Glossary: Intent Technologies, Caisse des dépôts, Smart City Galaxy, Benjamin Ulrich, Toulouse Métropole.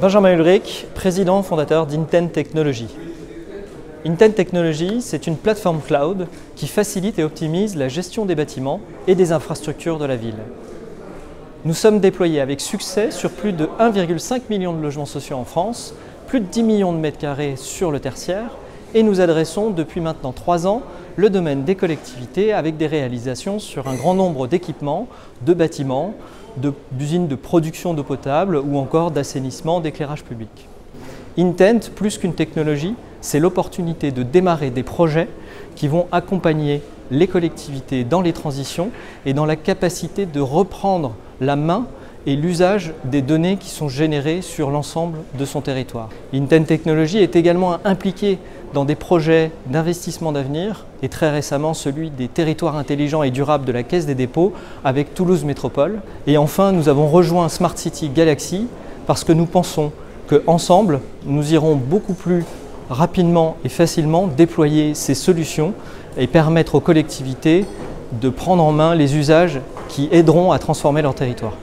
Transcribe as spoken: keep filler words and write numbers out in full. Benjamin Ulrich, président fondateur d'Intent Technologies. Intent Technologies, c'est une plateforme cloud qui facilite et optimise la gestion des bâtiments et des infrastructures de la ville. Nous sommes déployés avec succès sur plus de un virgule cinq million de logements sociaux en France, plus de dix millions de mètres carrés sur le tertiaire, et nous adressons depuis maintenant trois ans le domaine des collectivités avec des réalisations sur un grand nombre d'équipements, de bâtiments, d'usines de, de production d'eau potable ou encore d'assainissement, d'éclairage public. Intent, plus qu'une technologie, c'est l'opportunité de démarrer des projets qui vont accompagner les collectivités dans les transitions et dans la capacité de reprendre la main et l'usage des données qui sont générées sur l'ensemble de son territoire. Intent Technologies est également impliqué dans des projets d'investissement d'avenir et très récemment celui des territoires intelligents et durables de la Caisse des dépôts avec Toulouse Métropole. Et enfin, nous avons rejoint Smart City Galaxy parce que nous pensons qu'ensemble, nous irons beaucoup plus rapidement et facilement déployer ces solutions et permettre aux collectivités de prendre en main les usages qui aideront à transformer leur territoire.